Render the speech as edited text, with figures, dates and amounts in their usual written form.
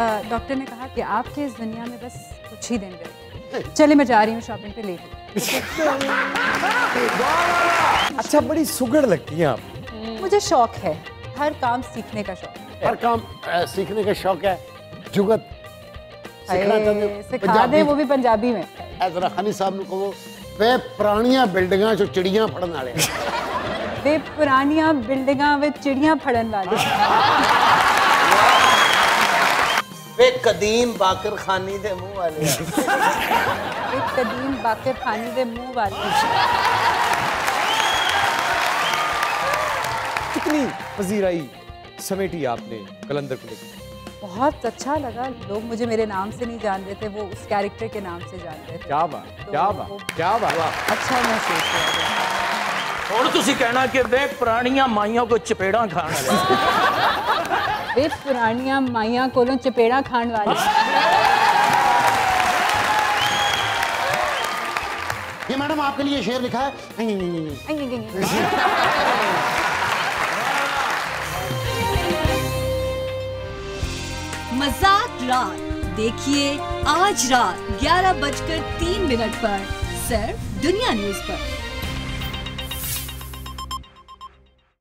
Doctor ने कहा कि आपके इस दुनिया में बस कुछ ही दिन रहे। चले मैं जा रही हूँ शॉपिंग पे लेके। अच्छा बड़ी सुगड़ लगती है आप। मुझे शौक है, हर काम सीखने का शौक है। हर काम सीखने का शौक है। जुगत सिखा दे वो भी पंजाबी में। जरा खानी साहब ने कहो वे पुरानिया बिल्डिंगा जो चिड़िया फड़न वाले। वे पुरानिया बिल्डिंगा वे चिड़िया फड़न वाले। वे कदीम बाकर खानी दे मुंह वाले। वे कदीम बाकर खानी दे मुंह वाले। कितनी पजीराई समेटी आपने कलंदर को लेकर। बहुत अच्छा लगा। लोग मुझे मेरे नाम से नहीं जान रहे थे, वो उस कैरेक्टर के नाम से जान रहे थे। क्या बात, क्या बात, क्या बात। अच्छा महसूस हुआ। और तुसी कहना कि वे पुरानिया माइयों को चपेड़ा खाना। वे पुरानिया माइया कोलों चपेड़ा खान वाले। ये मैडम आपके लिए शेर लिखा है। मजाक रात देखिए आज रात 11:03 पर सिर्फ दुनिया न्यूज पर।